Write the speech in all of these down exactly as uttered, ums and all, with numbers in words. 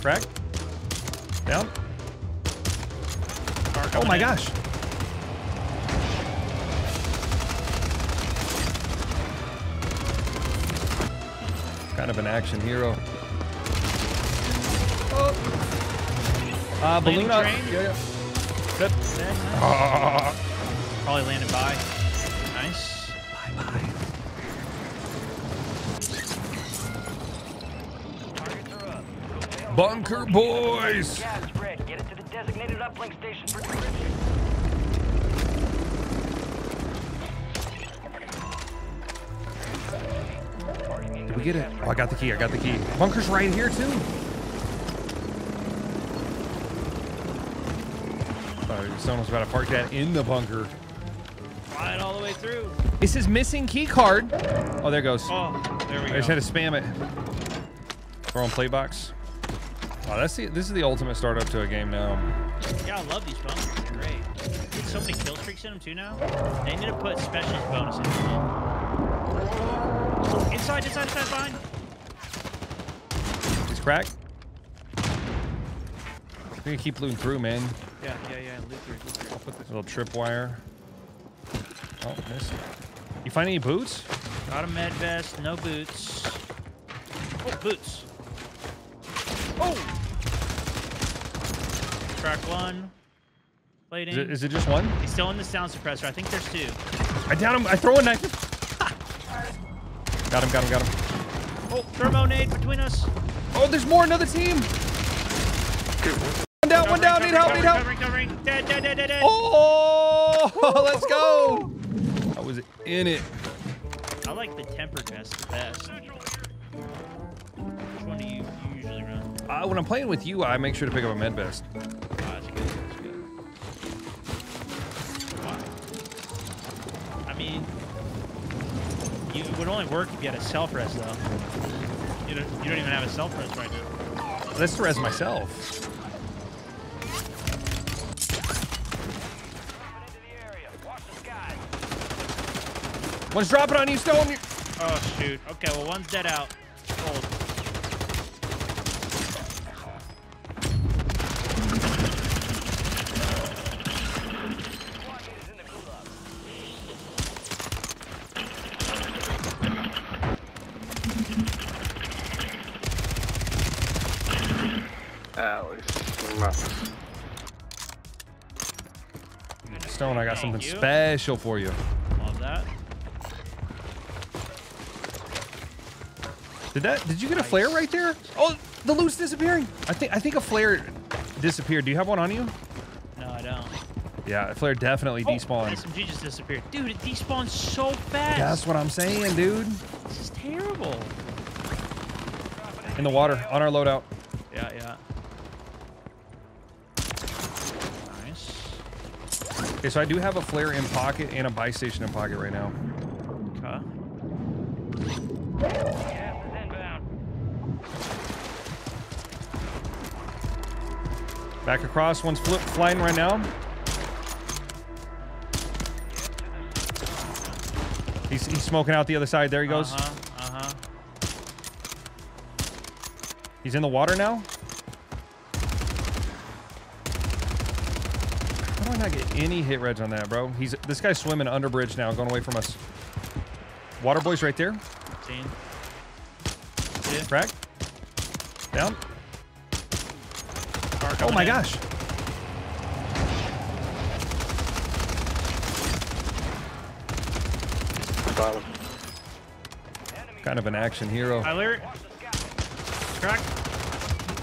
frag. Down. Oh my in. gosh. Kind of an action hero. Oh. Uh, balloon up. Yeah, yeah. Good. Uh, Probably landed by. Nice. Bye bye. Bunker boys! Gas red. Get it to the designated uplink station for delivery. Did we get it? Oh, I got the key. I got the key. Bunker's right here, too. Sorry, someone was about to park that in the bunker. Fly it all the way through. It says missing key card. Oh, there it goes. Oh, there we go. I just had to spam it. Throw on play box. Oh, that's the, this is the ultimate startup to a game now. Yeah, I love these bonuses. They're great. There's so many kill streaks in them, too, now. They need to put specialist bonuses in them. Inside, inside, inside, behind. Just crack. We're going to keep looting through, man. Yeah, yeah, yeah. Loot through, loot through. I'll put this little tripwire. Oh, missed. You find any boots? Got a med vest, no boots. Oh, boots. Oh! Track one. Plating. Is it, is it just one? He's still in the sound suppressor. I think there's two. I down him. I throw a knife. Got him, got him, got him. Oh, thermo nade between us. Oh, there's more. Another team. One down, one down. Need help, need help. Covering, covering. Dead, dead, dead, dead, dead. Oh, let's go. I was in it. I like the tempered vest the best. Which one do you usually run? Uh, when I'm playing with you, I make sure to pick up a med vest. Oh, that's good, that's good. Why? I mean, you would only work if you had a self-res, though. You don't, you don't even have a self-res right now. Let's res myself. One's dropping on you, Stone. Oh, shoot. Okay, well, one's dead out. Cold. Stone, I got Thank something you. special for you. Love that. Did that? Did you get nice. a flare right there? Oh, the loot's disappearing. I think I think a flare disappeared. Do you have one on you? No, I don't. Yeah, a flare definitely oh, despawned. S M G just disappeared, dude. It despawned so fast. That's what I'm saying, dude. This is terrible. In the water, on our loadout. Yeah, yeah. Okay, so I do have a flare in pocket and a buy station in pocket right now. Okay. Back across, one's flip flying right now. He's, he's smoking out the other side. There he goes. Uh-huh, uh-huh. He's in the water now. How do I not get any hit reds on that, bro? He's this guy's swimming under bridge now, going away from us. Water boys right there. Seen. Yeah. Crack. Down. Oh my in. gosh. Bottom. Kind of an action hero. Alert. Crack.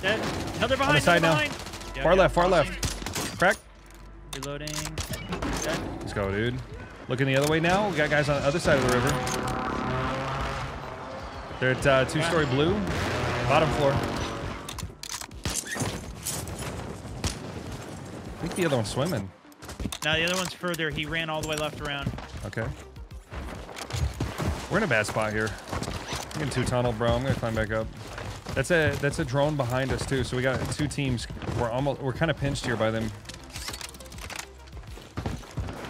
Dead. Another behind. On the side now. Yep, far yep. left. Far I'll left. See. Reloading. Dead. Let's go, dude. Looking the other way now. We got guys on the other side of the river. They're at uh, two-story wow. blue. Bottom floor. I think the other one's swimming. No, the other one's further. He ran all the way left around. Okay. We're in a bad spot here. I'm getting two tunnel, bro. I'm gonna climb back up. That's a that's a drone behind us too. So we got two teams. We're almost we're kind of pinched here by them.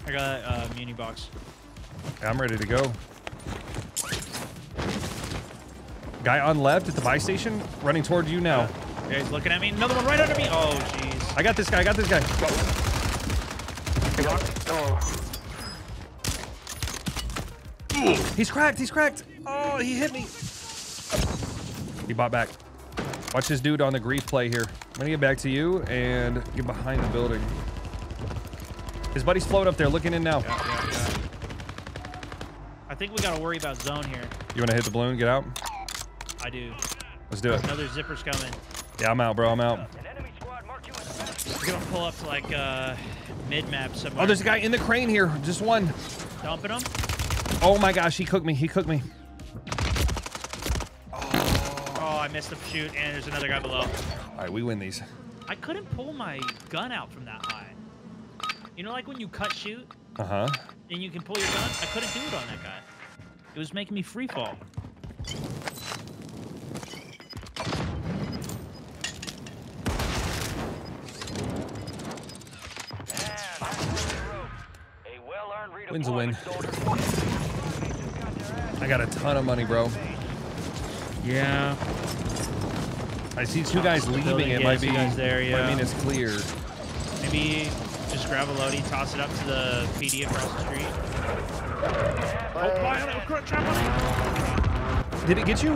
I got a uh, muni box. I'm ready to go. Guy on left at the buy station, running toward you now. Yeah. Okay, he's looking at me. Another one right under me. Oh, jeez. I got this guy. I got this guy. Oh. He's cracked. He's cracked. Oh, he hit me. He bought back. Watch this dude on the grief play here. I'm going to get back to you and get behind the building. His buddy's floating up there looking in now. Yeah, yeah, yeah. I think we got to worry about zone here. You want to hit the balloon? Get out? I do. Let's do it. Another zipper's coming. Yeah, I'm out, bro. I'm out. We're going to pull up to like uh, mid-map somewhere. Oh, there's a guy in the crane here. Just one. Dumping him? Oh, my gosh. He cooked me. He cooked me. I missed the shoot, and there's another guy below. All right, we win these. I couldn't pull my gun out from that high. You know, like when you cut shoot? Uh-huh. And you can pull your gun? I couldn't do it on that guy. It was making me free fall. Win's a win. I got a ton of money, bro. Yeah. I see two guys leaving. It might be there. Yeah. I mean, it's clear. Maybe just grab a loadie, toss it up to the P D across the street. Oh, did it get you?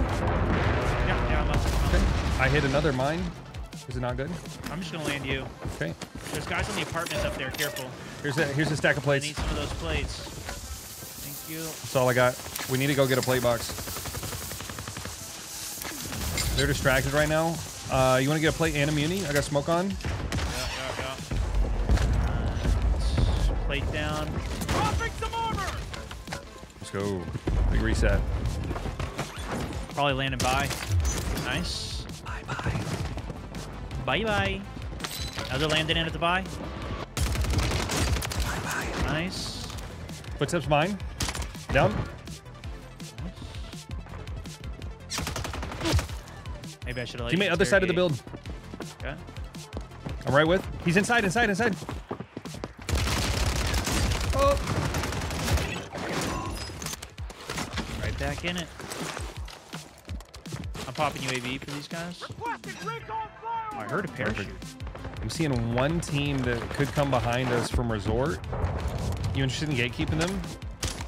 Yeah, yeah, I must have. Okay. I hit another mine. Is it not good? I'm just gonna land you. Okay. There's guys in the apartments up there. Careful. Here's a here's a stack of plates. I need some of those plates. Thank you. That's all I got. We need to go get a plate box. They're distracted right now. Uh, you want to get a plate and a muni? I got smoke on. Yeah, yeah, yeah. Uh, plate down. Dropping some armor. Let's go. Big reset. Probably landing by. Nice. Bye bye. Bye bye. Another landing in at the buy. Bye bye. Nice. Footsteps mine. Down. Maybe I should have let you. Teammate, other side of the build. Okay. I'm right with. He's inside, inside, inside. Oh. Right back in it. I'm popping U A V for these guys. Oh, I heard a parachute. I'm seeing one team that could come behind us from Resort. You interested in gatekeeping them?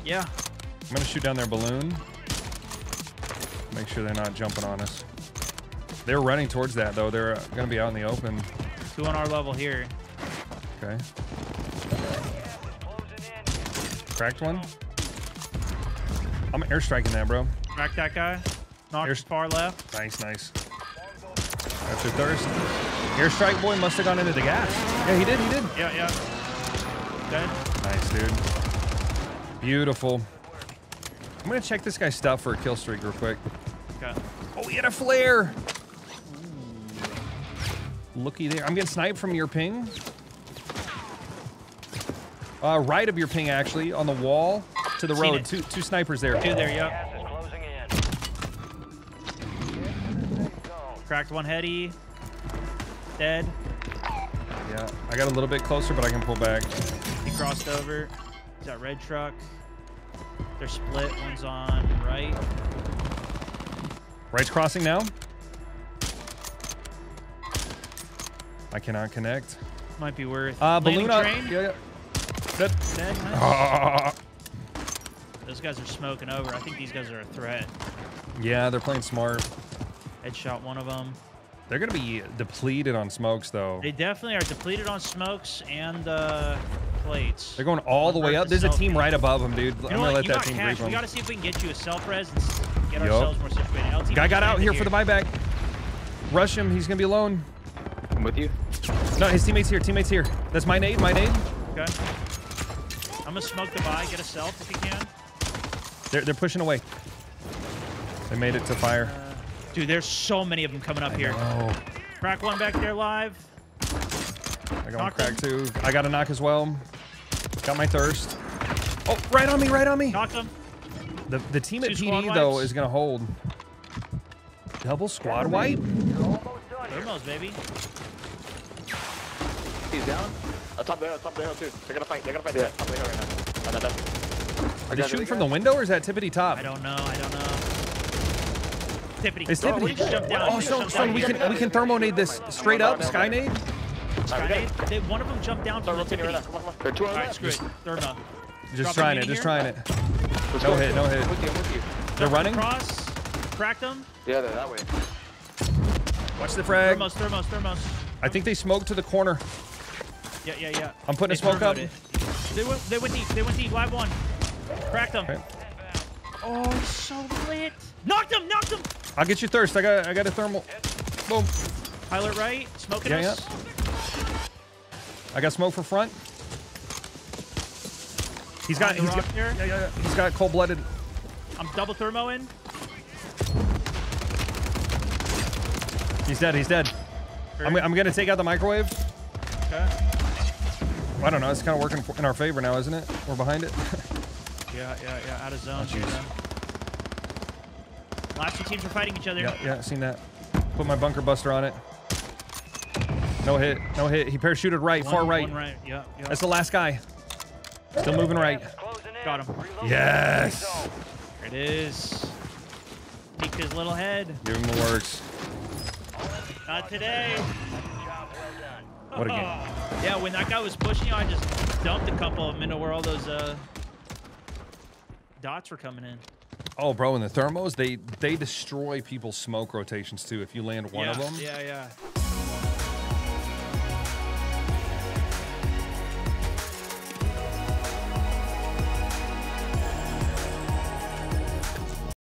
Yeah. I'm going to shoot down their balloon. Make sure they're not jumping on us. They're running towards that, though. They're going to be out in the open. Two on our level here. Okay. Cracked one. I'm airstriking that, bro. Crack that guy. Knocked Air far left. Nice, nice. That's your thirst. Airstrike boy must have gone into the gas. Yeah, he did, he did. Yeah, yeah. Dead. Nice, dude. Beautiful. I'm going to check this guy's stuff for a kill streak real quick. Okay. Oh, he had a flare. Looky there. I'm getting sniped from your ping. Uh, right of your ping, actually, on the wall to the road. Two, two snipers there. Two there, yep. Cracked one heady. Dead. Yeah, I got a little bit closer, but I can pull back. He crossed over. He's got red truck. They're split. One's on right. Right's crossing now. I cannot connect. Might be worth. Uh, balloon up. Train. Yeah, yeah. Dead. Dead, nice. Ah. Those guys are smoking over. I think these guys are a threat. Yeah, they're playing smart. Headshot one of them. They're gonna be depleted on smokes, though. They definitely are depleted on smokes and uh, plates. They're going all the way up. There's a team right above them, dude. You I'm gonna let you that team breathe them. We gotta see if we can get you a self-res and get yep. ourselves more situated. L T guy got out here, here for the buyback. Rush him. He's gonna be alone. I'm with you. No, his teammate's here. Teammate's here. That's my nade. My nade. Okay. I'm gonna smoke the buy. Get a self if you can. They're they're pushing away. They made it to fire. Uh, dude, there's so many of them coming up I here. Know. Crack one back there live. I got one crack two. I got a knock as well. Got my thirst. Oh, right on me. Right on me. Knock them. The the team two at P D though wipes. Is gonna hold. Double squad wipe. Thermos, baby. He's down. I'll top the hill, top the hill too. They're gonna fight, they're gonna fight. Yeah. Top the hill right now. No, no, no. Are they shooting from the window or is that tippity top? I don't know, I don't know. Pippity. It's Pippity. Oh, we jump down. Oh, so, so down. we can we can thermonade this straight up. Skynade. Skynade. They, one of them jumped down from the Pippity. All right, screw it. They're not. Just trying it. Just trying it. No hit. No hit. They're running. Cross. Crack them. Yeah, they're that way. Watch the frag. Thermos. Thermos. Thermos. I think they smoked to the corner. Yeah, yeah, yeah. I'm putting they a smoke up. It. They went, they went deep. They went deep. Live one. Cracked them. Okay. Oh, he's so lit. Knocked him. Knocked him. I'll get you thirst. I got. I got a thermal. Boom. Pilot right. Smoking yeah, us. Yeah. I got smoke for front. He's got. He's got, yeah, yeah, yeah. he's got cold blooded. I'm double thermo in. He's dead. He's dead. I'm, I'm gonna take out the microwave. Okay. I don't know. It's kind of working in our favor now, isn't it? We're behind it. yeah, yeah, yeah. Out of zone. Oh, yeah. Last two teams are fighting each other. Yeah, yeah. I've seen that. Put my bunker buster on it. No hit. No hit. He parachuted right, one, far right. One right. Yeah, yeah. That's the last guy. Still moving right. Got him. Yes. There it is. Peeked his little head. Give him the works. Not today. What a game. Oh. Yeah, when that guy was pushing you, I just dumped a couple of them into where all those uh, dots were coming in. Oh, bro, and the thermos, they, they destroy people's smoke rotations, too, if you land one yeah. of them. Yeah, yeah.